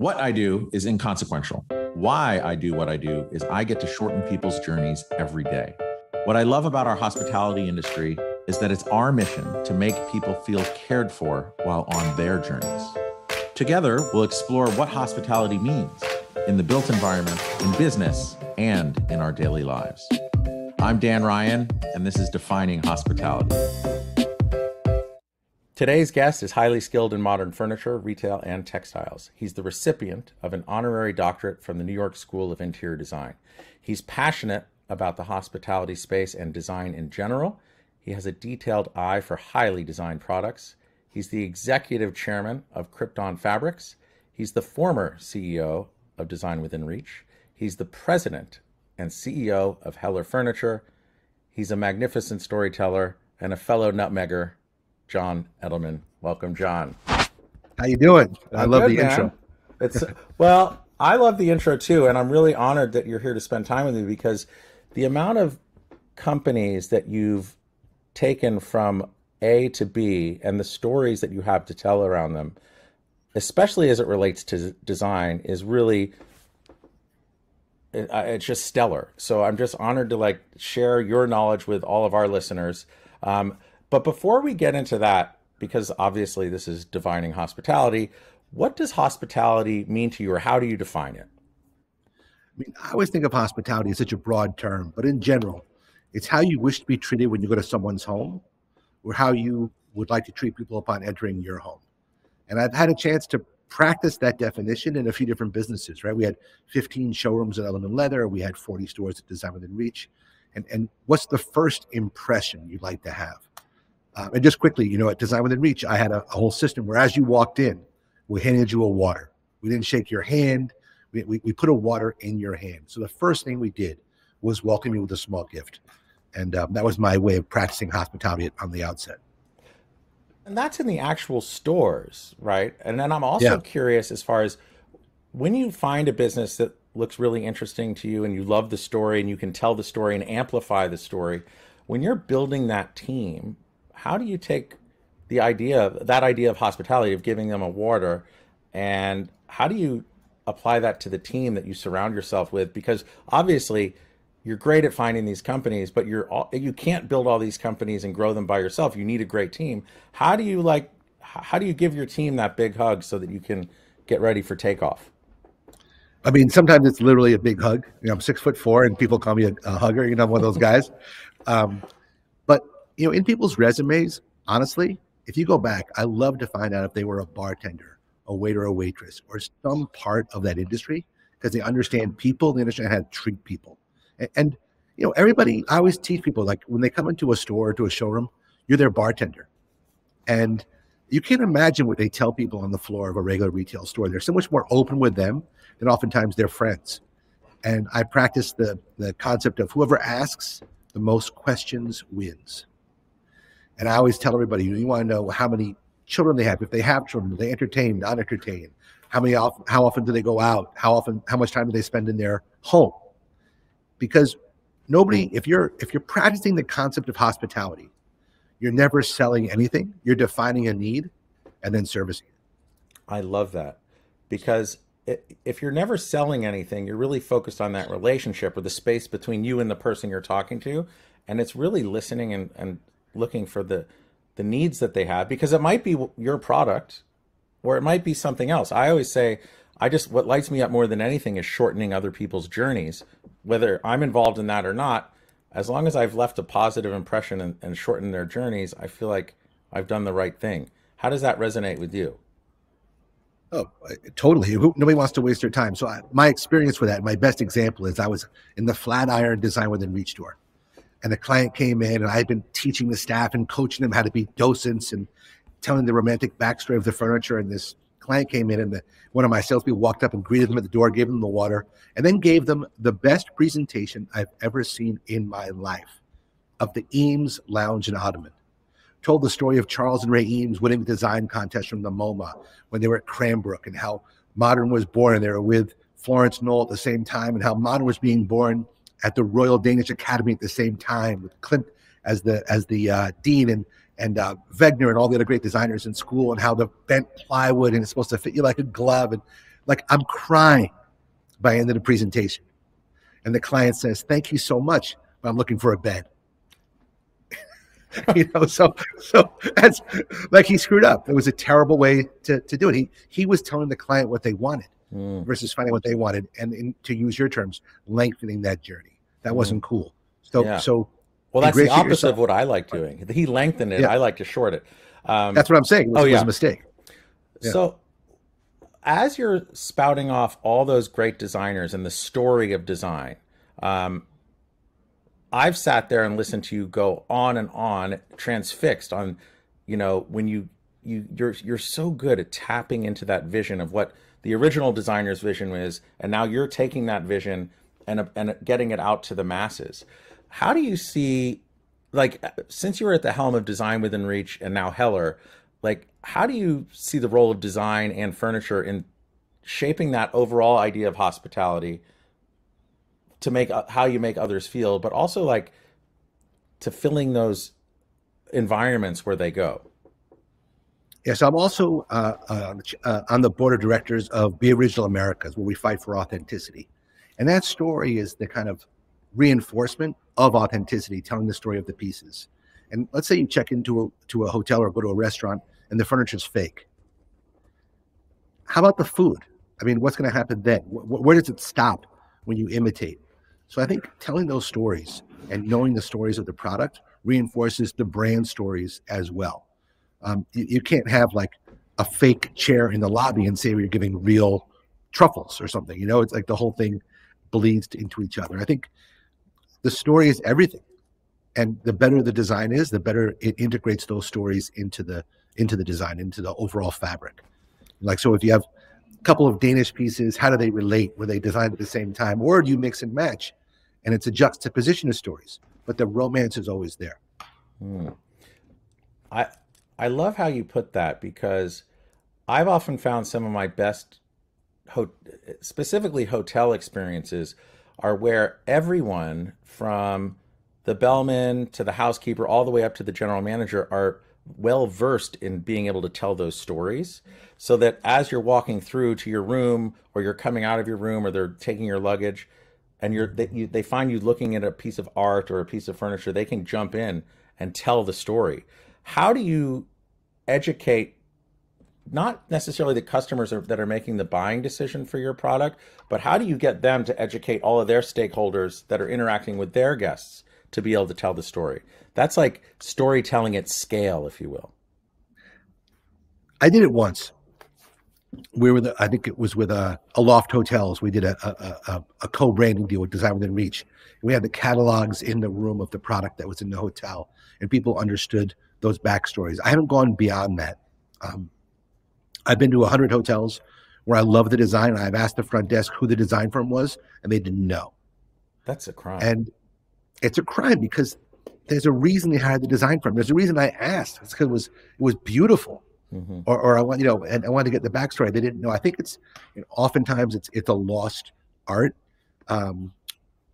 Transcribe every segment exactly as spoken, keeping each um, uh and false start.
What I do is inconsequential. Why I do what I do is I get to shorten people's journeys every day. What I love about our hospitality industry is that it's our mission to make people feel cared for while on their journeys. Together, we'll explore what hospitality means in the built environment, in business, and in our daily lives. I'm Dan Ryan, and this is Defining Hospitality. Today's guest is highly skilled in modern furniture, retail, and textiles. He's the recipient of an honorary doctorate from the New York School of Interior Design. He's passionate about the hospitality space and design in general. He has a detailed eye for highly designed products. He's the executive chairman of Crypton Fabrics. He's the former C E O of Design Within Reach. He's the president and C E O of Heller Furniture. He's a magnificent storyteller and a fellow nutmegger, John Edelman. Welcome, John. How you doing? I I'm love good, the man. Intro. It's well, I love the intro too, and I'm really honored that you're here to spend time with me, because the amount of companies that you've taken from A to B and the stories that you have to tell around them, especially as it relates to design, is really it, it's just stellar. So I'm just honored to like share your knowledge with all of our listeners. Um, But before we get into that, because obviously this is Defining Hospitality, what does hospitality mean to you, or how do you define it? I mean, I always think of hospitality as such a broad term, but in general, it's how you wish to be treated when you go to someone's home, or how you would like to treat people upon entering your home. And I've had a chance to practice that definition in a few different businesses, right? We had fifteen showrooms at Element Leather. We had forty stores at Design Within Reach. And, and what's the first impression you'd like to have? Um, and just quickly, you know, at Design Within Reach, I had a, a whole system where as you walked in, we handed you a water. We didn't shake your hand. We, we, we put a water in your hand. So the first thing we did was welcome you with a small gift. And um, that was my way of practicing hospitality on the outset. And that's in the actual stores, right? And then I'm also yeah. curious as far as when you find a business that looks really interesting to you and you love the story and you can tell the story and amplify the story, when you're building that team, how do you take the idea of that idea of hospitality, of giving them a water, and how do you apply that to the team that you surround yourself with? Because obviously you're great at finding these companies, but you're all, you can't build all these companies and grow them by yourself. You need a great team. How do you like, how do you give your team that big hug so that you can get ready for takeoff? I mean, sometimes it's literally a big hug. You know, I'm six foot four and people call me a, a hugger. You know, I'm one of those guys. um, You know, in people's resumes, honestly, if you go back, I love to find out if they were a bartender, a waiter, a waitress, or some part of that industry, because they understand people, they understand how to treat people. And, and, you know, everybody, I always teach people, like when they come into a store or to a showroom, you're their bartender. And you can't imagine what they tell people on the floor of a regular retail store. They're so much more open with them than oftentimes their friends. And I practice the, the concept of whoever asks the most questions wins. And I always tell everybody, you want to know how many children they have. If they have children, are they entertained, not entertained? How many? How often do they go out? How often? How much time do they spend in their home? Because nobody, if you're if you're practicing the concept of hospitality, you're never selling anything. You're defining a need and then servicing it. I love that, because if you're never selling anything, you're really focused on that relationship or the space between you and the person you're talking to, and it's really listening and and. looking for the the needs that they have, because it might be your product or it might be something else. I always say, I just, what lights me up more than anything is shortening other people's journeys, whether I'm involved in that or not. As long as I've left a positive impression and, and shortened their journeys, I feel like I've done the right thing. How does that resonate with you? Oh, totally. Nobody wants to waste their time. So I, my experience with that, my best example is I was in the Flatiron Design Within Reach door. And the client came in, and I had been teaching the staff and coaching them how to be docents and telling the romantic backstory of the furniture. And this client came in, and the, one of my salespeople walked up and greeted them at the door, gave them the water, and then gave them the best presentation I've ever seen in my life of the Eames Lounge in Ottoman. Told the story of Charles and Ray Eames winning the design contest from the MoMA when they were at Cranbrook, and how modern was born, and they were with Florence Knoll at the same time, and how modern was being born at the Royal Danish Academy at the same time, with Klimt as the as the uh, dean, and and uh, Wegner and all the other great designers in school, and how the bent plywood and it's supposed to fit you like a glove, and Like, I'm crying by the end of the presentation. And the client says, thank you so much, but I'm looking for a bed. You know, so so that's like, he screwed up. It was a terrible way to, to do it. He he was telling the client what they wanted mm. versus finding what they wanted, and in, to use your terms, lengthening that journey. That mm. wasn't cool. So yeah. so well, that's the opposite yourself. of what I like doing. He lengthened it. Yeah. I like to short it. Um, that's what I'm saying. It was, oh, yeah. was a mistake. Yeah. So as you're spouting off all those great designers and the story of design, um, I've sat there and listened to you go on and on, transfixed on, you know, when you, you, you're, you're so good at tapping into that vision of what the original designer's vision is. And now you're taking that vision and, and getting it out to the masses. How do you see, like, since you were at the helm of Design Within Reach and now Heller, like, how do you see the role of design and furniture in shaping that overall idea of hospitality to make uh, how you make others feel, but also like to filling those environments where they go? Yes, I'm also uh, uh, uh, on the board of directors of Be Original Americas, where we fight for authenticity. And that story is the kind of reinforcement of authenticity, telling the story of the pieces. And let's say you check into a, to a hotel or go to a restaurant and the furniture's fake. How about the food? I mean, what's gonna happen then? Where, where does it stop when you imitate? So I think telling those stories and knowing the stories of the product reinforces the brand stories as well. Um, you, you can't have like a fake chair in the lobby and say, we're giving real truffles or something. You know, it's like the whole thing bleeds into each other. I think the story is everything. And the better the design is, the better it integrates those stories into the, into the design, into the overall fabric. Like, so if you have a couple of Danish pieces, how do they relate? Were they designed at the same time? Or do you mix and match? And it's a juxtaposition of stories, but the romance is always there. Mm. I, I love how you put that, because I've often found some of my best, ho specifically hotel experiences, are where everyone from the bellman to the housekeeper, all the way up to the general manager, are well versed in being able to tell those stories, so that as you're walking through to your room, or you're coming out of your room, or they're taking your luggage, and you're they, you, they find you looking at a piece of art or a piece of furniture, they can jump in and tell the story. How do you educate not necessarily the customers that are making the buying decision for your product, but how do you get them to educate all of their stakeholders that are interacting with their guests to be able to tell the story? That's like storytelling at scale, if you will. I did it once. We were, the, I think it was with uh, Aloft Hotels. We did a, a, a, a co-branding deal with Design Within Reach. We had the catalogs in the room of the product that was in the hotel, and people understood those backstories. I haven't gone beyond that. Um, I've been to a hundred hotels where I love the design. I've asked the front desk who the design firm was, and they didn't know. That's a crime. And it's a crime, because there's a reason they hired the design firm. There's a reason I asked. It's because it was, it was beautiful. Mm-hmm. Or, or I want, you know, and I wanted to get the backstory. They didn't know. I think it's, you know, oftentimes it's, it's a lost art. Um,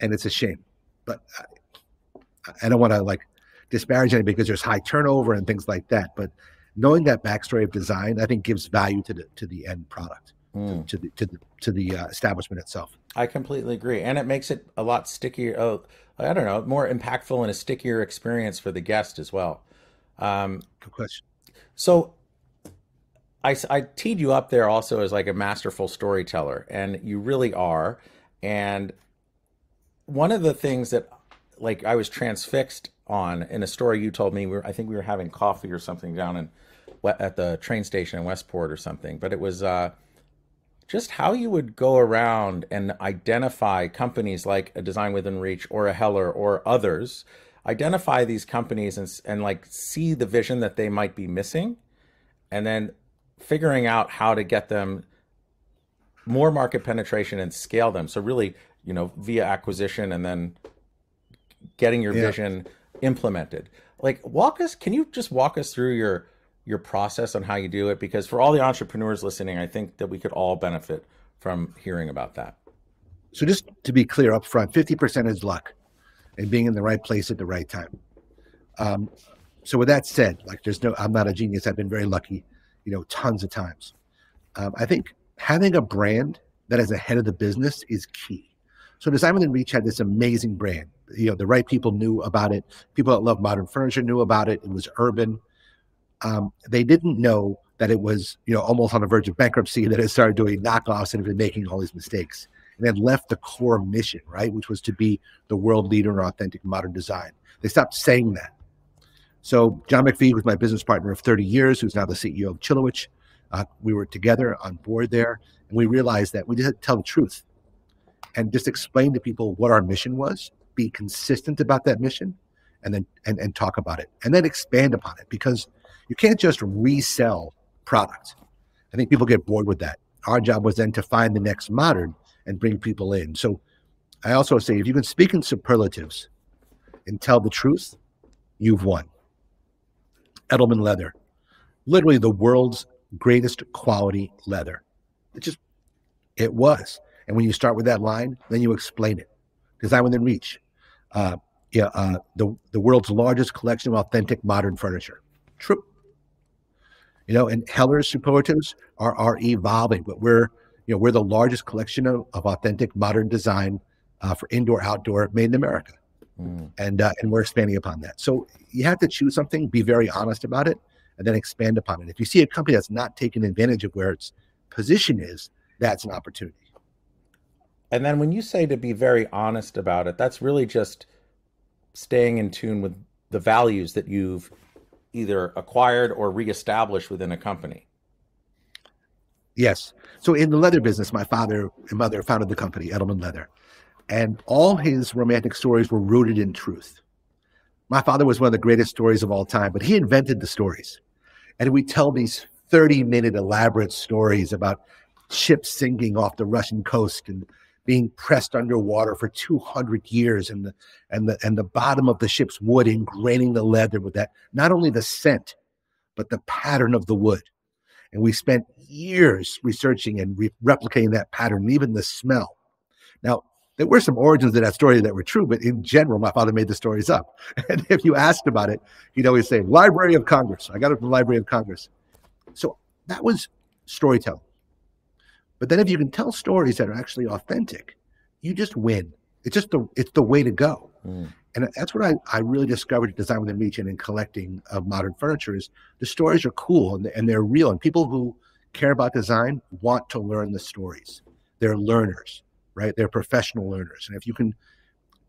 and it's a shame, but I, I don't want to like disparage anybody, because there's high turnover and things like that. But knowing that backstory of design, I think, gives value to the, to the end product, mm. to, to the, to the, to the uh, establishment itself. I completely agree. And it makes it a lot stickier. Oh, I don't know, more impactful and a stickier experience for the guest as well. Um, Good question. So I, I teed you up there also as like a masterful storyteller, and you really are. And one of the things that, like, I was transfixed on in a story you told me, we were, I think we were having coffee or something down in, at the train station in Westport or something, but it was uh, just how you would go around and identify companies like a Design Within Reach or a Heller or others, identify these companies and, and like see the vision that they might be missing, and then figuring out how to get them more market penetration and scale them. So really, you know, via acquisition and then getting your yeah. vision implemented. Like, walk us, can you just walk us through your your process on how you do it? Because for all the entrepreneurs listening, I think that we could all benefit from hearing about that. So just to be clear up front, fifty percent is luck and being in the right place at the right time. Um, so with that said, like, there's no, I'm not a genius. I've been very lucky, you know, tons of times. Um, I think having a brand that is ahead of the business is key. So Design Within Reach had this amazing brand. You know, the right people knew about it. People that love modern furniture knew about it. It was urban. Um, they didn't know that it was, you know, almost on the verge of bankruptcy, that it started doing knockoffs and had been making all these mistakes. And then left the core mission, right, which was to be the world leader in authentic modern design. They stopped saying that. So John McPhee was my business partner of thirty years, who's now the C E O of Chilewich. Uh, we were together on board there, and we realized that we just had to tell the truth and just explain to people what our mission was, be consistent about that mission, and then and, and talk about it, and then expand upon it, because you can't just resell product. I think people get bored with that. Our job was then to find the next modern and bring people in. So I also say, if you can speak in superlatives and tell the truth, you've won. Edelman Leather, literally the world's greatest quality leather. It just, it was. And when you start with that line, then you explain it. Design Within Reach, uh, yeah, uh, the, the world's largest collection of authentic modern furniture. True. You know, and Heller's superlatives are, are evolving, but we're, you know, we're the largest collection of, of authentic modern design uh, for indoor, outdoor, made in America. Mm. And uh, and we're expanding upon that. So you have to choose something, be very honest about it, and then expand upon it. If you see a company that's not taking advantage of where its position is, that's an opportunity. And then when you say to be very honest about it, that's really just staying in tune with the values that you've either acquired or reestablished within a company. Yes. So in the leather business, my father and mother founded the company, Edelman Leather. And all his romantic stories were rooted in truth. My father was one of the greatest stories of all time, but he invented the stories. And we tell these thirty minute elaborate stories about ships sinking off the Russian coast and being pressed underwater for two hundred years, and the, and the, and the bottom of the ship's wood ingraining the leather with that, not only the scent, but the pattern of the wood. And we spent years researching and re replicating that pattern, and even the smell. Now, there were some origins of that story that were true, but in general, my father made the stories up. And if you asked about it, he'd always say, Library of Congress. I got it from the Library of Congress. So that was storytelling. But then if you can tell stories that are actually authentic, you just win. It's just the, it's the way to go. Mm. And that's what I, I really discovered at Design Within Reach and in collecting of modern furniture is the stories are cool and, and they're real. And people who care about design want to learn the stories. They're learners. Right? They're professional learners. And if you can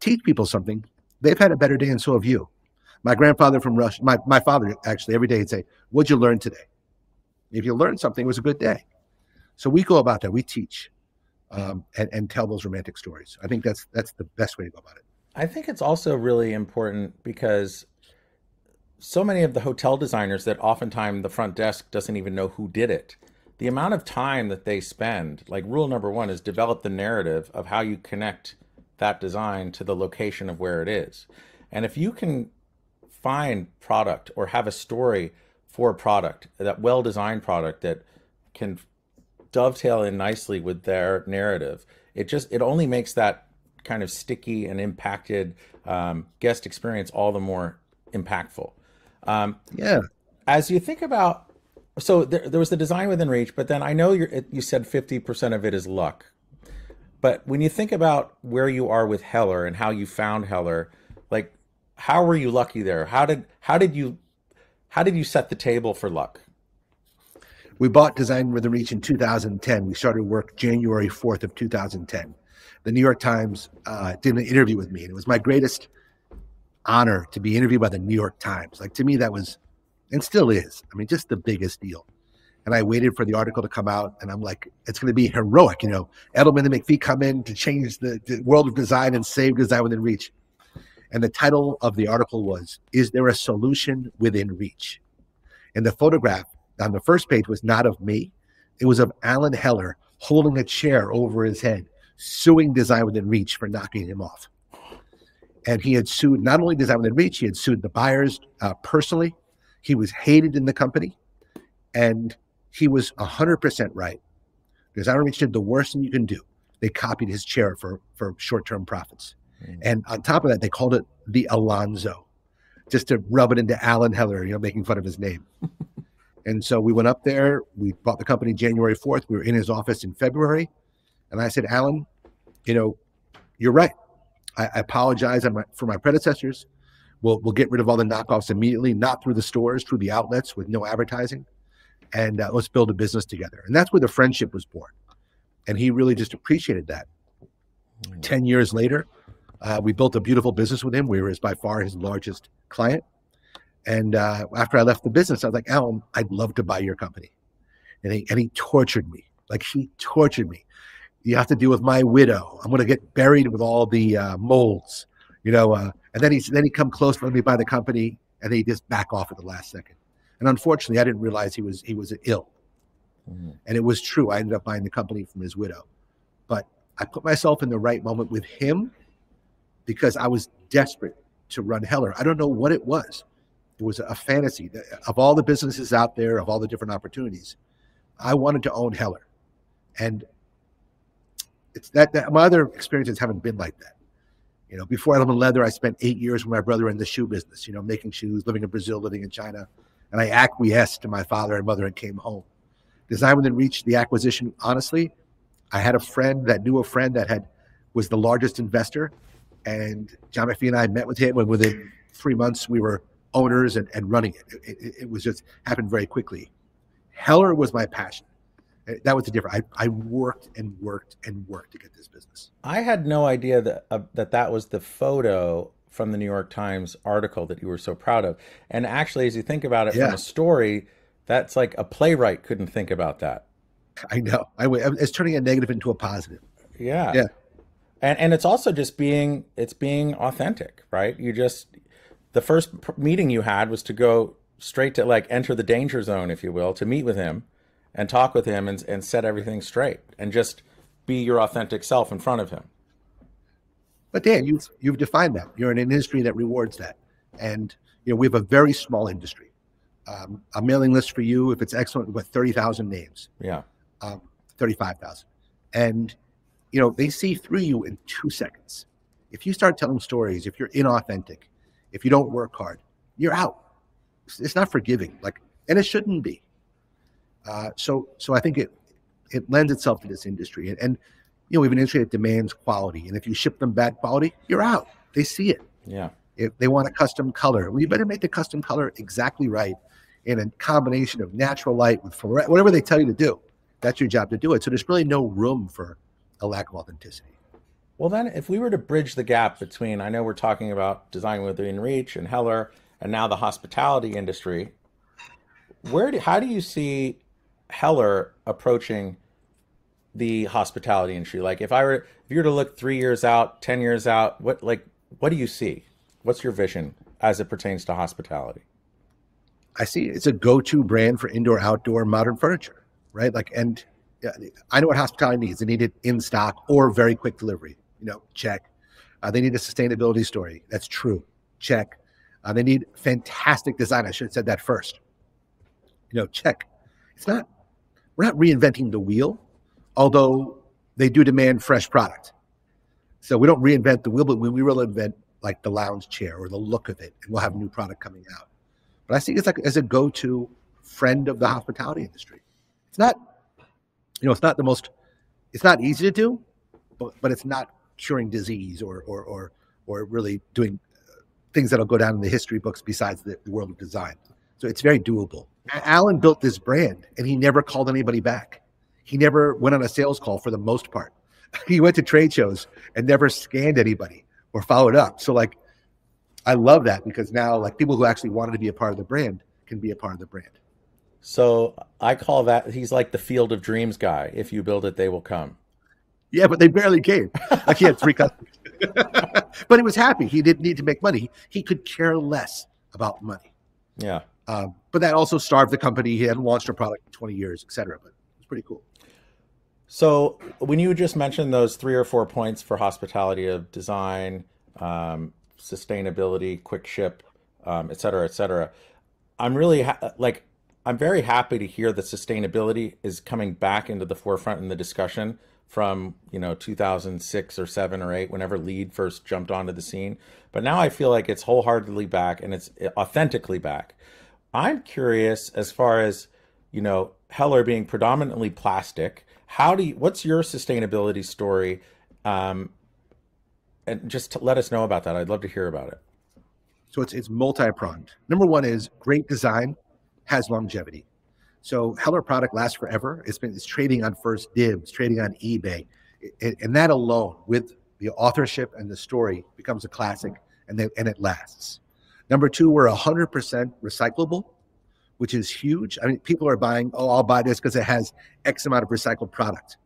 teach people something, they've had a better day and so have you. My grandfather from Russia, my, my father actually, every day he'd say, what'd you learn today? If you learned something, it was a good day. So we go about that. We teach um, and, and tell those romantic stories. I think that's, that's the best way to go about it. I think it's also really important because so many of the hotel designers that oftentimes the front desk doesn't even know who did it. The amount of time that they spend, like rule number one is develop the narrative of how you connect that design to the location of where it is. And if you can find product or have a story for a product, that well-designed product that can dovetail in nicely with their narrative, it just, it only makes that kind of sticky and impacted um, guest experience all the more impactful. Um, yeah. As you think about, so there, there was the Design Within Reach, but then I know you're, you said fifty percent of it is luck. But when you think about where you are with Heller and how you found Heller, like how were you lucky there? How did how did you how did you set the table for luck? We bought Design Within Reach in two thousand ten. We started work January fourth of two thousand ten. The New York Times uh, did an interview with me, and it was my greatest honor to be interviewed by the New York Times. Like to me, that was, and still is, I mean, just the biggest deal. And I waited for the article to come out, and I'm like, it's going to be heroic, you know. Edelman and McPhee come in to change the, the world of design and save Design Within Reach. And the title of the article was, "Is There a Solution Within Reach?" And the photograph on the first page was not of me. It was of Alan Heller holding a chair over his head, suing Design Within Reach for knocking him off. And he had sued not only Design Within Reach, he had sued the buyers uh, personally. He was hated in the company, and he was one hundred percent right. Design Within Reach did the worst thing you can do. They copied his chair for, for short-term profits. Mm. And on top of that, they called it the Alonzo, just to rub it into Alan Heller, you know, making fun of his name. And so we went up there. We bought the company January fourth. We were in his office in February. And I said, Alan, you know, you're right. I, I apologize on my, for my predecessors. We'll, we'll get rid of all the knockoffs immediately, not through the stores, through the outlets with no advertising. And uh, let's build a business together. And that's where the friendship was born. And he really just appreciated that. Mm-hmm. Ten years later, uh, we built a beautiful business with him. We were his, by far his largest client. And uh, after I left the business, I was like, Alan, I'd love to buy your company. And he, and he tortured me. Like, he tortured me. You have to deal with my widow. I'm going to get buried with all the uh, molds, you know. Uh, and then he then he come close to let me buy the company, and he just back off at the last second. And unfortunately, I didn't realize he was he was ill. Mm-hmm. And it was true. I ended up buying the company from his widow. But I put myself in the right moment with him because I was desperate to run Heller. I don't know what it was. It was a fantasy. Of all the businesses out there, of all the different opportunities, I wanted to own Heller. And it's that, that my other experiences haven't been like that. You know, before Element Leather, I spent eight years with my brother in the shoe business, you know, making shoes, living in Brazil, living in China. And I acquiesced to my father and mother and came home. Design Within Reach, the acquisition, honestly, I had a friend that knew a friend that had was the largest investor. And John McPhee and I met with him when within three months we were owners and, and running it. It, it. It was just happened very quickly. Heller was my passion. That was the difference. I, I worked and worked and worked to get this business. I had no idea that uh, that, that was the photo from the New York Times article that you were so proud of. And actually, as you think about it, yeah, from a story, that's like a playwright couldn't think about that. I know. I, it's turning a negative into a positive. Yeah. Yeah. And, and it's also just being, it's being authentic, right? You just, the first meeting you had was to go straight to like enter the danger zone, if you will, to meet with him and talk with him and, and set everything straight and just be your authentic self in front of him. But Dan, you've, you've defined that. You're in an industry that rewards that. And, you know, we have a very small industry. Um, a mailing list for you, if it's excellent, we've got thirty thousand names. Yeah. Um, thirty-five thousand. And, you know, they see through you in two seconds. If you start telling stories, if you're inauthentic, if you don't work hard, you're out. It's not forgiving. Like, and it shouldn't be. Uh, so, so I think it, it lends itself to this industry. And, and, you know, we have an industry that demands quality. And if you ship them bad quality, you're out. They see it. Yeah. If they want a custom color, well, you better make the custom color exactly right in a combination of natural light with fluorescent, whatever they tell you to do. That's your job to do it. So there's really no room for a lack of authenticity. Well, then if we were to bridge the gap between, I know we're talking about Design Within Reach and Heller and now the hospitality industry, where do, how do you see Heller approaching the hospitality industry? Like if I were, if you were to look three years out, ten years out, what, like, what do you see? What's your vision as it pertains to hospitality? I see it's a go-to brand for indoor, outdoor, modern furniture, right? Like, and I know what hospitality needs. They need it in stock or very quick delivery, you know, check. Uh, they need a sustainability story. That's true. Check. Uh, they need fantastic design. I should have said that first, you know, check. It's not, we're not reinventing the wheel, although they do demand fresh product. So we don't reinvent the wheel, but we, we will invent like the lounge chair or the look of it, and we'll have new product coming out. But I see it's like as a go-to friend of the hospitality industry. It's not, you know, it's not the most, it's not easy to do, but, but it's not curing disease or, or, or, or really doing things that'll go down in the history books besides the, the world of design. So it's very doable. Alan built this brand and he never called anybody back. He never went on a sales call for the most part. He went to trade shows and never scanned anybody or followed up. So like, I love that because now like people who actually wanted to be a part of the brand can be a part of the brand. So I call that, he's like the Field of Dreams guy. If you build it, they will come. Yeah, but they barely came. Like he had three customers. But he was happy. He didn't need to make money. He could care less about money. Yeah. Um, but that also starved the company. He hadn't launched a product in twenty years, et cetera. But it's pretty cool. So when you just mentioned those three or four points for hospitality of design, um, sustainability, quick ship, um, et cetera, et cetera, I'm really ha like, I'm very happy to hear that sustainability is coming back into the forefront in the discussion from, you know, two thousand six or seven or eight, whenever LEED first jumped onto the scene. But now I feel like it's wholeheartedly back and it's authentically back. I'm curious as far as you know, Heller being predominantly plastic, how do you, what's your sustainability story? Um, and just to let us know about that. I'd love to hear about it. So it's, it's multi-pronged. Number one is great design has longevity. So Heller product lasts forever. It's been, it's trading on First Dibs, trading on eBay. It, and that alone with the authorship and the story becomes a classic, and they, and it lasts. Number two, we're one hundred percent recyclable, which is huge. I mean, people are buying, oh, I'll buy this because it has X amount of recycled product.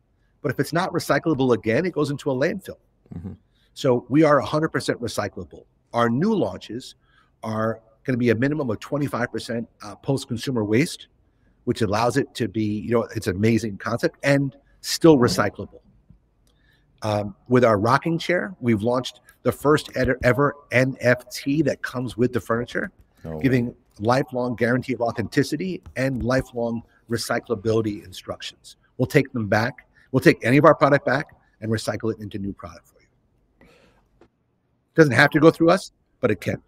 But if it's not recyclable again, it goes into a landfill. Mm-hmm. So we are one hundred percent recyclable. Our new launches are going to be a minimum of twenty-five percent uh, post-consumer waste, which allows it to be, you know, it's an amazing concept and still recyclable. Um, with our rocking chair, we've launched the first ever N F T that comes with the furniture, oh. giving lifelong guarantee of authenticity and lifelong recyclability instructions. We'll take them back. We'll take any of our product back and recycle it into new product for you. It doesn't have to go through us, but it can.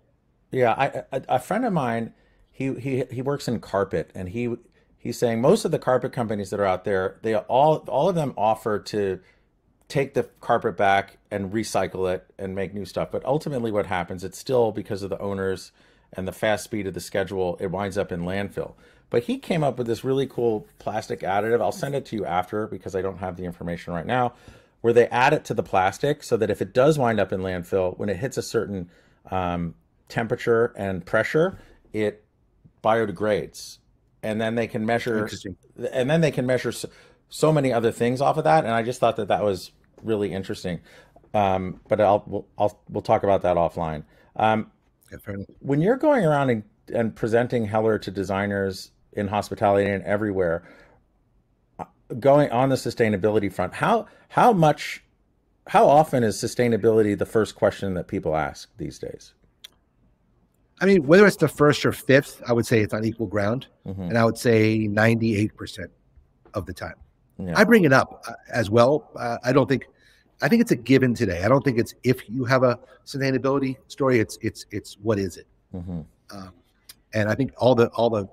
Yeah, I, a, a friend of mine, he he he works in carpet, and he he's saying most of the carpet companies that are out there, they all all of them offer to take the carpet back and recycle it and make new stuff. But ultimately what happens, it's still, because of the owners and the fast speed of the schedule, it winds up in landfill. But he came up with this really cool plastic additive. I'll send it to you after because I don't have the information right now, where they add it to the plastic so that if it does wind up in landfill, when it hits a certain um, temperature and pressure, it biodegrades. And then they can measure, and then they can measure so many other things off of that. And I just thought that that was really interesting. Um, but I'll we'll, I'll, we'll talk about that offline. Um, when you're going around and, and presenting Heller to designers in hospitality and everywhere, going on the sustainability front, how, how much, how often is sustainability the first question that people ask these days? I mean, whether it's the first or fifth, I would say it's on equal ground. Mm-hmm. And I would say ninety-eight percent of the time. Yeah. I bring it up as well. Uh, I don't think, I think it's a given today. I don't think it's if you have a sustainability story, it's it's it's what is it? Mm-hmm. um, and I think all the all the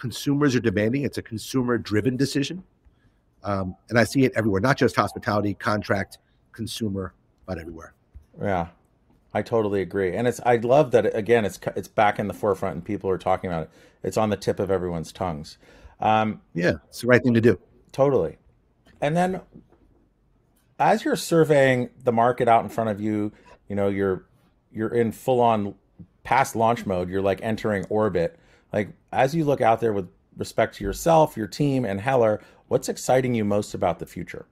consumers are demanding. It's a consumer-driven decision, um, and I see it everywhere. Not just hospitality, contract, consumer, but everywhere. Yeah, I totally agree. And it's I love that again. It's it's back in the forefront, and people are talking about it. It's on the tip of everyone's tongues. Um, yeah, it's the right thing to do. Totally. And then as you're surveying the market out in front of you, you know, you're, you're in full on past launch mode. You're like entering orbit. Like as you look out there with respect to yourself, your team and Heller, what's exciting you most about the future?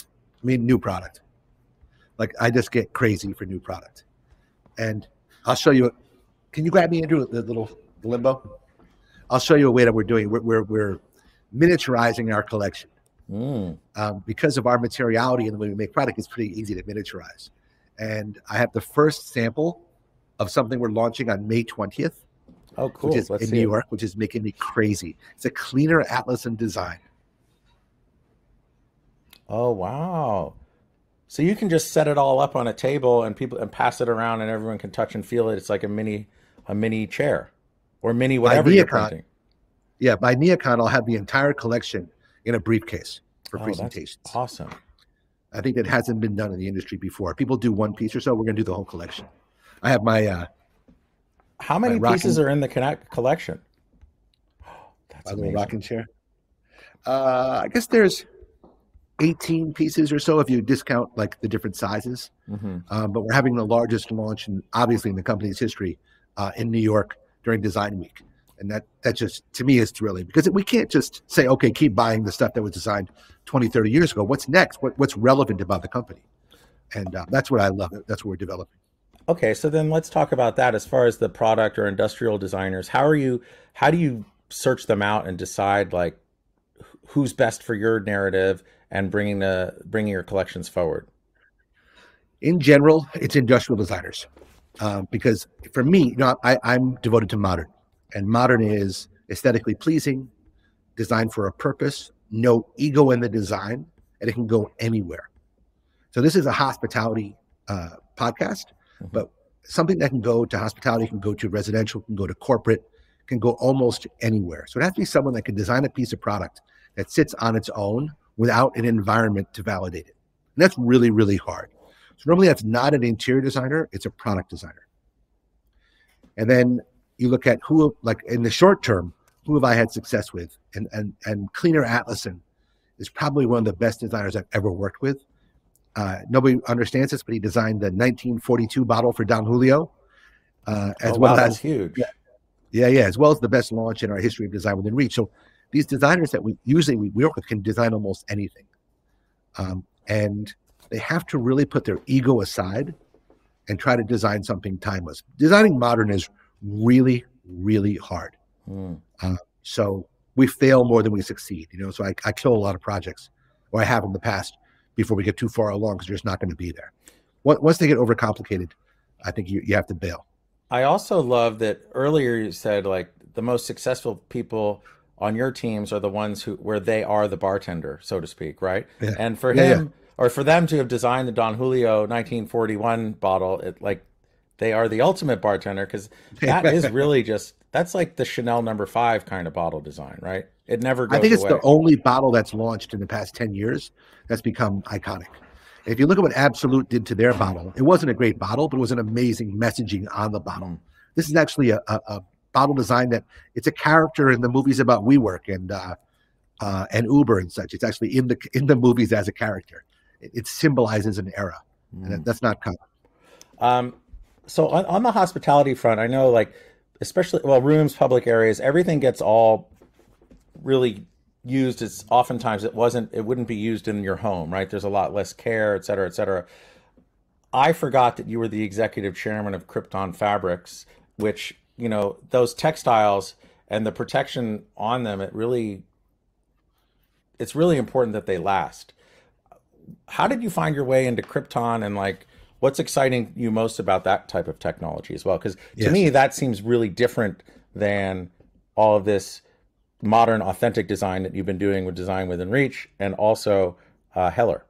I mean, new product. Like I just get crazy for new product, and I'll show you. Can you grab me into the little limbo? I'll show you a way that we're doing. We're, we're, we're miniaturizing our collection. Mm. Um, because of our materiality and the way we make product, it's pretty easy to miniaturize. And I have the first sample of something we're launching on May twentieth. Oh, cool. Which is Let's in see New York, it. Which is making me crazy. It's a Cleaner Atlasin design. Oh, wow. So you can just set it all up on a table and people and pass it around and everyone can touch and feel it. It's like a mini, a mini chair. Or mini, whatever you're printing. Yeah, by NeoCon, I'll have the entire collection in a briefcase for oh, presentations. That's awesome. I think that hasn't been done in the industry before. People do one piece or so. We're going to do the whole collection. I have my. Uh, How many my pieces rocking, are in the connect collection? Oh, that's amazing. My rocking chair. Uh, I guess there's eighteen pieces or so if you discount like the different sizes. Mm-hmm. um, but we're having the largest launch, and obviously in the company's history, uh, in New York. During Design Week. And that, that just, to me, is thrilling because we can't just say, okay, keep buying the stuff that was designed twenty, thirty years ago. What's next? What, what's relevant about the company? And uh, that's what I love. That's what we're developing. Okay. So then let's talk about that as far as the product or industrial designers. How are you, how do you search them out and decide like who's best for your narrative and bringing the, bringing your collections forward? In general, it's industrial designers. Um, because for me, you know, I, I'm devoted to modern, and modern is aesthetically pleasing, designed for a purpose, no ego in the design, and it can go anywhere. So this is a hospitality uh, podcast, mm-hmm. but something that can go to hospitality, can go to residential, can go to corporate, can go almost anywhere. So it has to be someone that can design a piece of product that sits on its own without an environment to validate it. And that's really, really hard. So normally that's not an interior designer, it's a product designer. And then you look at who, like in the short term, who have I had success with? And, and, and Cleaner Atlasin is probably one of the best designers I've ever worked with. Uh, nobody understands this, but he designed the nineteen forty-two bottle for Don Julio. Uh, as oh, wow, well that's as, huge. Yeah, yeah, yeah, as well as the best launch in our history of Design Within Reach. So these designers that we usually we work with can design almost anything. Um, and they have to really put their ego aside and try to design something timeless. Designing modern is really, really hard. Mm. Uh, so we fail more than we succeed, you know, so I, I kill a lot of projects, or I have in the past, before we get too far along, because you're just not going to be there. Once they get overcomplicated, I think you, you have to bail. I also love that earlier you said, like, the most successful people on your teams are the ones who where they are the bartender, so to speak, right? Yeah. And for yeah, him, yeah. or for them to have designed the Don Julio nineteen forty-one bottle, it, like, they are the ultimate bartender, because that is really just, that's like the Chanel number five kind of bottle design, right? It never goes away. I think it's away. The only bottle that's launched in the past ten years that's become iconic. If you look at what Absolut did to their bottle, it wasn't a great bottle, but it was an amazing messaging on the bottle. This is actually a, a, a bottle design that, it's a character in the movies about WeWork and uh, uh, and Uber and such. It's actually in the in the movies as a character. It, it symbolizes an era, mm. and that's not common. Um, so on, on the hospitality front, I know, like, especially, well, rooms, public areas, everything gets all really used as oftentimes it wasn't, it wouldn't be used in your home, right? There's a lot less care, et cetera, et cetera. I forgot that you were the executive chairman of Crypton Fabrics, which, you know, those textiles and the protection on them, it really, it's really important that they last. How did you find your way into Crypton, and, like, what's exciting you most about that type of technology as well? Because to yes. me, that seems really different than all of this modern, authentic design that you've been doing with Design Within Reach and also uh, Heller.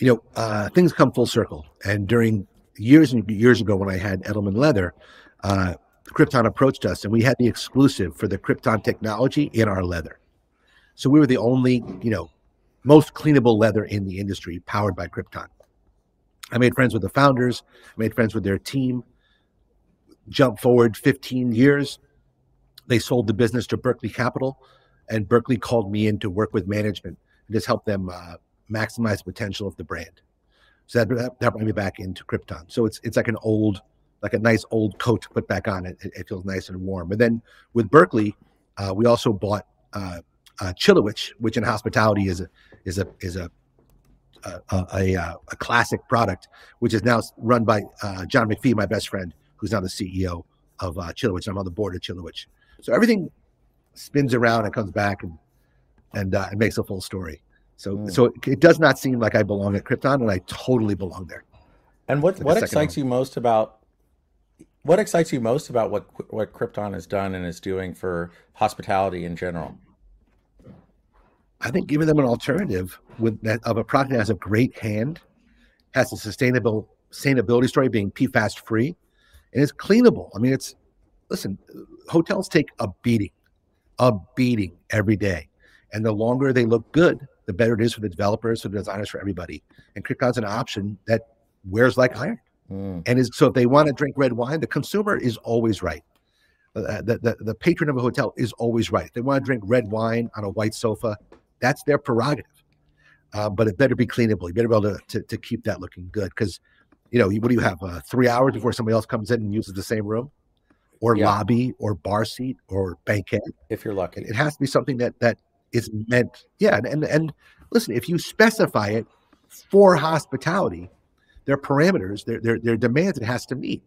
You know, uh, things come full circle. And during years and years ago when I had Edelman Leather, uh, Crypton approached us, and we had the exclusive for the Crypton technology in our leather. So we were the only, you know, most cleanable leather in the industry powered by Crypton. I made friends with the founders, I made friends with their team. Jump forward fifteen years, they sold the business to Berkeley Capital, and Berkeley called me in to work with management and just help them uh, maximize the potential of the brand. So that, that, that brought me back into Crypton. So it's it's like an old, like a nice old coat to put back on. It, it, it feels nice and warm. And then with Berkeley, uh, we also bought uh, uh, Chilewich, which in hospitality is a, is a, is a, A, a, a classic product, which is now run by uh, John McPhee, my best friend, who's now the C E O of uh, Chilewich. I'm on the board of Chilewich. So everything spins around and comes back and and uh, it makes a full story. So mm. so it, it does not seem like I belong at Crypton, and I totally belong there. And what, like what excites home. you most about what excites you most about what what Crypton has done and is doing for hospitality in general? I think giving them an alternative with that, of a product that has a great hand, has a sustainable sustainability story, being P FAS free, and it's cleanable. I mean, it's, listen, hotels take a beating, a beating every day. And the longer they look good, the better it is for the developers, for the designers, for everybody. And Crypton's an option that wears like iron. Mm. And is, so if they want to drink red wine, the consumer is always right. Uh, the, the, the patron of a hotel is always right. If they want to drink red wine on a white sofa, that's their prerogative, uh, but it better be cleanable. You better be able to, to, to keep that looking good, because, you know, you, what do you have, uh, three hours before somebody else comes in and uses the same room or yeah. lobby or bar seat or banquette? If you're lucky. It has to be something that that is meant, yeah, and, and, and listen, if you specify it for hospitality, their parameters, their, their, their demands it has to meet.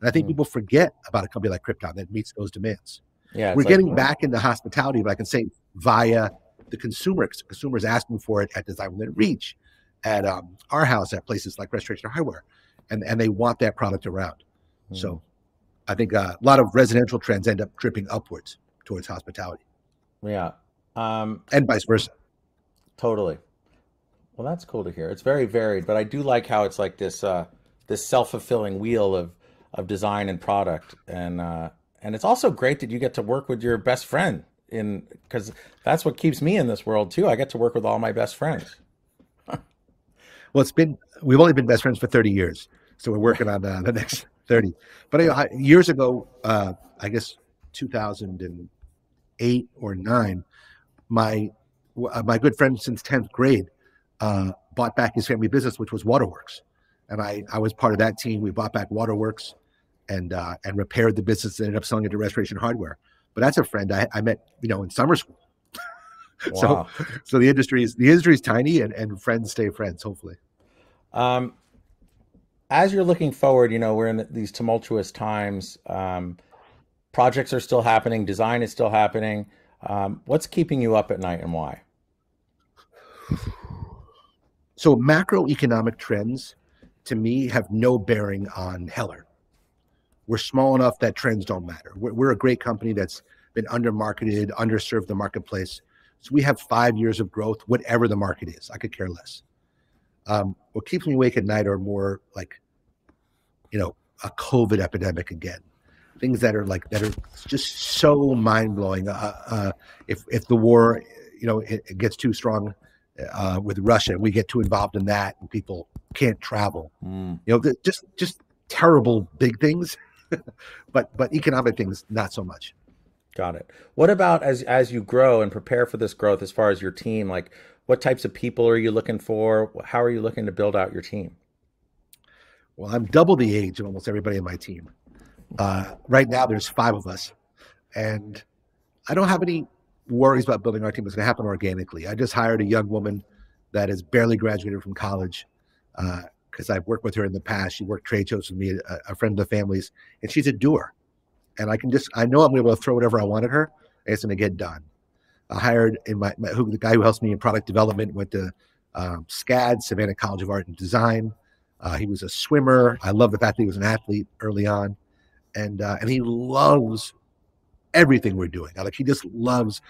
And I think mm. people forget about a company like Crypton that meets those demands. Yeah, We're like, getting mm. back into hospitality, but I can say via the consumer, consumers asking for it at Design Within Reach, at um, our house, at places like Restoration Hardware, and and they want that product around. Mm. So, I think a lot of residential trends end up tripping upwards towards hospitality. Yeah, um, and vice versa. Totally. Well, that's cool to hear. It's very varied, but I do like how it's like this uh, this self fulfilling wheel of of design and product, and uh, And it's also great that you get to work with your best friend, in because that's what keeps me in this world too. I get to work with all my best friends. Well, it's been, we've only been best friends for thirty years. So we're working on uh, the next thirty. But you know, years ago, uh, I guess two thousand eight or nine, my, uh, my good friend since tenth grade uh, bought back his family business, which was Waterworks. And I, I was part of that team. We bought back Waterworks and, uh, and repaired the business and ended up selling it to Restoration Hardware. But that's a friend I, I met, you know, in summer school. Wow. So, so the industry is, the industry is tiny, and, and friends stay friends, hopefully. Um, as you're looking forward, you know, we're in these tumultuous times. Um, projects are still happening. Design is still happening. Um, what's keeping you up at night and why? So macroeconomic trends to me have no bearing on Heller. We're small enough that trends don't matter. We're, we're a great company that's been undermarketed, underserved the marketplace. So we have five years of growth, whatever the market is. I could care less. Um, what keeps me awake at night are more like, you know, a COVID epidemic again. Things that are like, that are just so mind-blowing. Uh, uh, if, if the war, you know, it, it gets too strong uh, with Russia, we get too involved in that and people can't travel. Mm. You know, just, just terrible big things, but, but economic things, not so much. Got it. What about as, as you grow and prepare for this growth, as far as your team, like what types of people are you looking for? How are you looking to build out your team? Well, I'm double the age of almost everybody in my team. Uh, right now there's five of us, and I don't have any worries about building our team. It's going to happen organically. I just hired a young woman that has barely graduated from college because uh, I've worked with her in the past. She worked trade shows with me, a, a friend of the family's, and she's a doer. And I can just, I know I'm going to be able to throw whatever I want at her, and it's going to get done. I hired in my, my who, the guy who helps me in product development, went to um, SCAD, Savannah College of Art and Design. Uh, he was a swimmer. I love the fact that he was an athlete early on. And, uh, and he loves everything we're doing. Like, he just loves,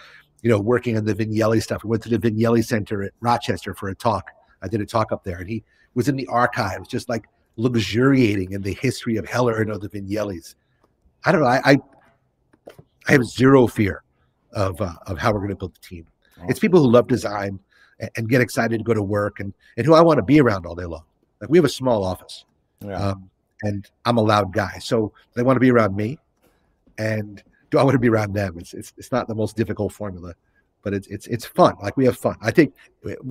you know, working on the Vignelli stuff. We went to the Vignelli Center at Rochester for a talk. I did a talk up there, and he was in the archives, just like luxuriating in the history of Heller and of the Vignellis. I don't know. I, I I have zero fear of uh, of how we're going to build the team. Awesome. It's people who love design and, and get excited to go to work, and and who I want to be around all day long. Like, we have a small office, yeah. um, and I'm a loud guy, so they want to be around me, and do I want to be around them? It's it's it's not the most difficult formula, but it's it's it's fun. Like, we have fun. I think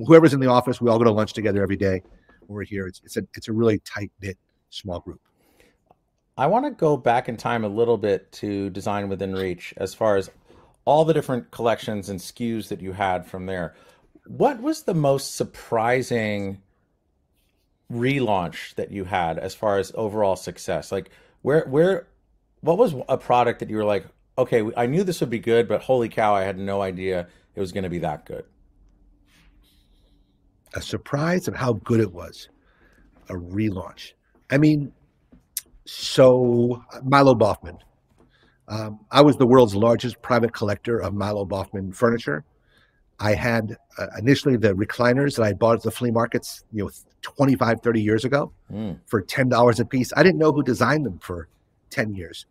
whoever's in the office, we all go to lunch together every day when we're here. It's it's a it's a really tight knit small group. I want to go back in time a little bit to Design Within Reach, as far as all the different collections and S K Us that you had from there. What was the most surprising relaunch that you had as far as overall success? Like, where, where, what was a product that you were like, okay, I knew this would be good, but holy cow, I had no idea it was going to be that good. A surprise of how good it was. A relaunch. I mean, So Milo Baughman, um, I was the world's largest private collector of Milo Baughman furniture. I had uh, initially the recliners that I bought at the flea markets, you know, twenty-five, thirty years ago mm. for ten dollars a piece. I didn't know who designed them for ten years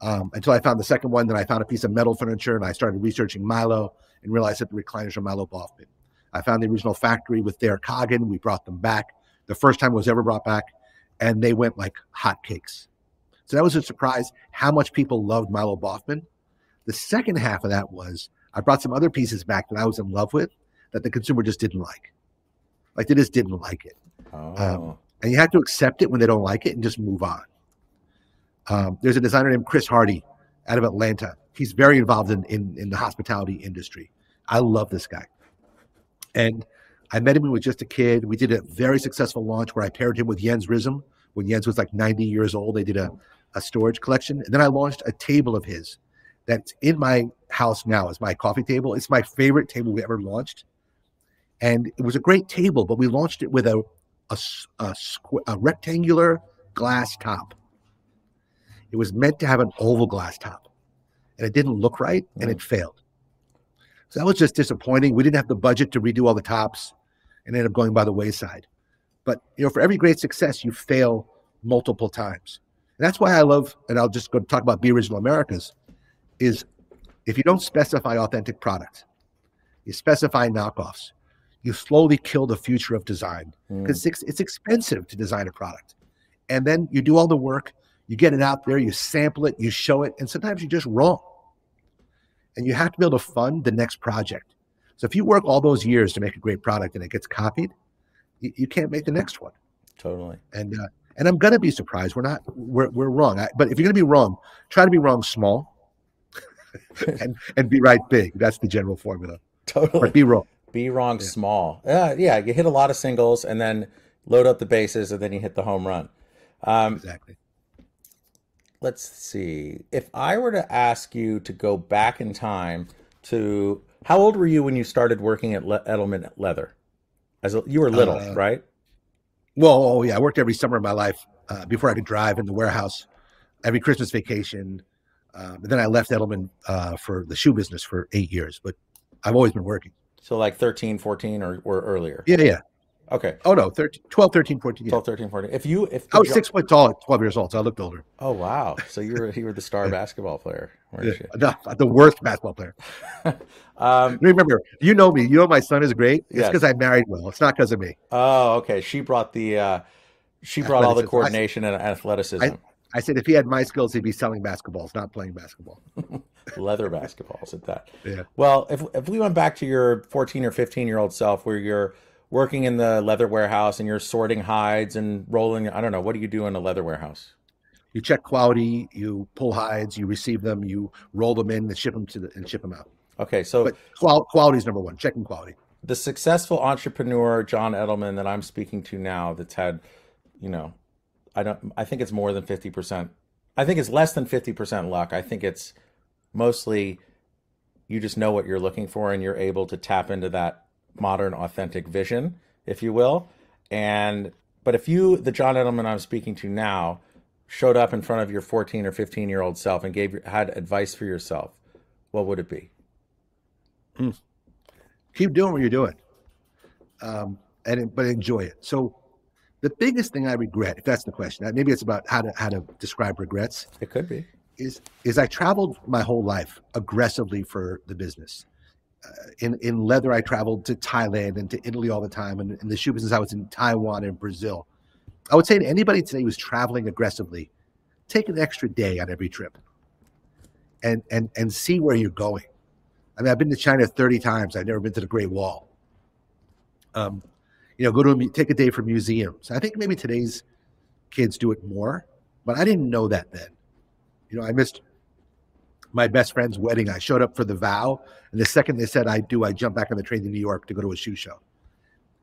um, until I found the second one. Then I found a piece of metal furniture, and I started researching Milo and realized that the recliners are Milo Baughman. I found the original factory with their Coggin. We brought them back. The first time it was ever brought back. And they went like hotcakes. So that was a surprise how much people loved Milo Baughman. The second half of that was I brought some other pieces back that I was in love with that the consumer just didn't like. Like, they just didn't like it. Oh. Um, and you have to accept it when they don't like it and just move on. Um, there's a designer named Chris Hardy out of Atlanta. He's very involved in, in, in the hospitality industry. I love this guy. And I met him when he was just a kid. We did a very successful launch where I paired him with Jens Rism. When Jens was like ninety years old, they did a, a storage collection. And then I launched a table of his that's in my house now. It's my coffee table. It's my favorite table we ever launched. And it was a great table, but we launched it with a, a, a, a rectangular glass top. It was meant to have an oval glass top. And it didn't look right, and it failed. So that was just disappointing. We didn't have the budget to redo all the tops, and ended up going by the wayside. But you know, for every great success, you fail multiple times. And that's why I love, and I'll just go talk about Be Original Americas, is if you don't specify authentic products, you specify knockoffs, you slowly kill the future of design, because mm. it's expensive to design a product. And then you do all the work, you get it out there, you sample it, you show it, and sometimes you're just wrong. And you have to be able to fund the next project. So if you work all those years to make a great product and it gets copied, you, you can't make the next one. Totally. And uh, and I'm gonna be surprised. We're not. We're we're wrong. I, but if you're gonna be wrong, try to be wrong small, and and be right big. That's the general formula. Totally. Or be wrong. Be wrong yeah. small. Uh, yeah. You hit a lot of singles and then load up the bases and then you hit the home run. Um, exactly. Let's see. If I were to ask you to go back in time to, how old were you when you started working at Le Edelman Leather? As a, you were little, uh, right? Well, oh yeah, I worked every summer of my life uh, before I could drive in the warehouse, every Christmas vacation. Um, and then I left Edelman uh, for the shoe business for eight years, but I've always been working. So like thirteen, fourteen or, or earlier? Yeah, yeah. Okay. Oh, no, thirteen, twelve, thirteen, fourteen. Yeah. twelve, thirteen, fourteen. If you, if I was six foot tall at twelve years old, so I looked older. Oh, wow. So you were, you were the star basketball player, weren't yeah. you? No, the worst basketball player. um, Remember, you know me. You know my son is great. It's because yes. I married well. It's not because of me. Oh, okay. She brought the, uh, she brought all the coordination said, and athleticism. I, I said if he had my skills, he'd be selling basketballs, not playing basketball. Leather basketballs at that. Yeah. Well, if, if we went back to your fourteen or fifteen-year-old self where you're working in the leather warehouse and you're sorting hides and rolling, I don't know, what do you do in a leather warehouse? You check quality, you pull hides, you receive them, you roll them in and ship them to the, and ship them out. Okay, so qual quality is number one, checking quality. The successful entrepreneur, John Edelman, that I'm speaking to now, that's had, you know, I don't, I think it's more than fifty percent. I think it's less than fifty percent luck. I think it's mostly, you just know what you're looking for and you're able to tap into that modern authentic vision, if you will. And but if you, the John Edelman I'm speaking to now, showed up in front of your fourteen or fifteen year old self and gave had advice for yourself, what would it be? Mm. Keep doing what you're doing, um and but enjoy it. So the biggest thing I regret, if that's the question, maybe it's about how to how to describe regrets, it could be, is is I traveled my whole life aggressively for the business. Uh, in, in leather, I traveled to Thailand and to Italy all the time. And in the shoe business, I was in Taiwan and Brazil. I would say to anybody today who's traveling aggressively, take an extra day on every trip and, and, and see where you're going. I mean, I've been to China thirty times. I've never been to the Great Wall. Um, you know, go to a, take a day for museums. I think maybe today's kids do it more, but I didn't know that then. You know, I missed my best friend's wedding. I showed up for the vow, and the second they said I do, I jumped back on the train to New York to go to a shoe show.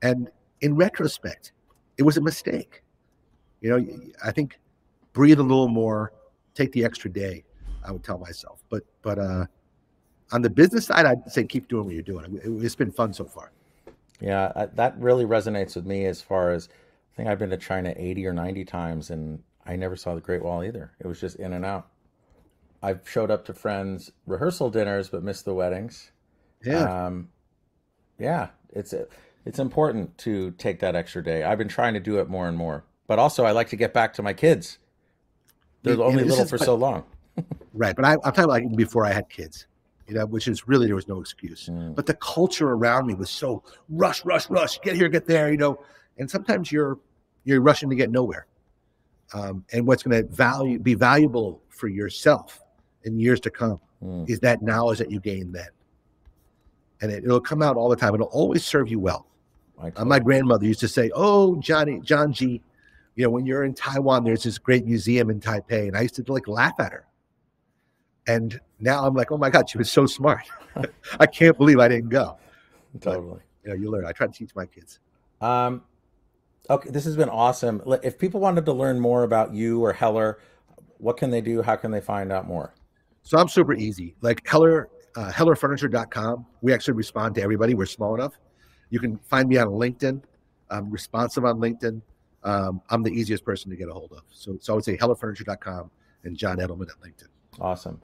And in retrospect, it was a mistake. You know, I think breathe a little more, take the extra day, I would tell myself. But but uh, on the business side, I'd say keep doing what you're doing. It, it's been fun so far. Yeah, that really resonates with me as far as, I think I've been to China eighty or ninety times, and I never saw the Great Wall either. It was just in and out. I've showed up to friends' rehearsal dinners, but missed the weddings. Yeah. Um, yeah. It's, it's important to take that extra day. I've been trying to do it more and more, but also I like to get back to my kids. They're yeah, only little for like, so long. Right. But I, I'm talking like before I had kids, you know, which is really, there was no excuse, mm. but the culture around me was so rush, rush, rush, get here, get there, you know, and sometimes you're, you're rushing to get nowhere. Um, and what's going to value be valuable for yourself in years to come mm. is that knowledge that you gain then, and it, it'll come out all the time. It'll always serve you well. Uh, my grandmother used to say, "Oh, Johnny, John G, you know, when you're in Taiwan, there's this great museum in Taipei," and I used to like laugh at her. And now I'm like, "Oh my God, she was so smart! I can't believe I didn't go." Totally. But, you know, you learn. I try to teach my kids. Um. Okay, this has been awesome. If people wanted to learn more about you or Heller, what can they do? How can they find out more? So I'm super easy. Like Heller, uh, heller furniture dot com. We actually respond to everybody. We're small enough. You can find me on LinkedIn. I'm responsive on LinkedIn. Um, I'm the easiest person to get a hold of. So, so I would say heller furniture dot com and John Edelman at LinkedIn. Awesome.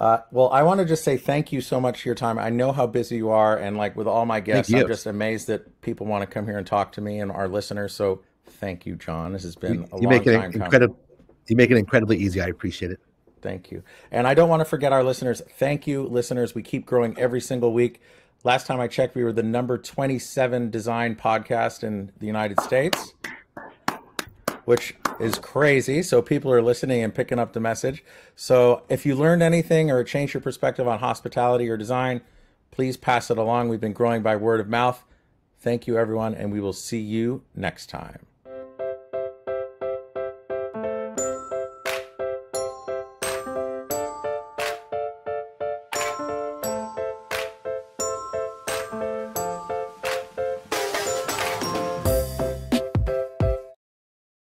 Uh, well, I want to just say thank you so much for your time. I know how busy you are, and like with all my guests, I'm just amazed that people want to come here and talk to me and our listeners. So thank you, John. This has been a long time coming. You make it incredible. You make it incredibly easy. I appreciate it. Thank you. And I don't want to forget our listeners. Thank you, listeners. We keep growing every single week. Last time I checked, we were the number twenty-seven design podcast in the United States, which is crazy. So people are listening and picking up the message. So if you learned anything or changed your perspective on hospitality or design, please pass it along. We've been growing by word of mouth. Thank you, everyone, and we will see you next time.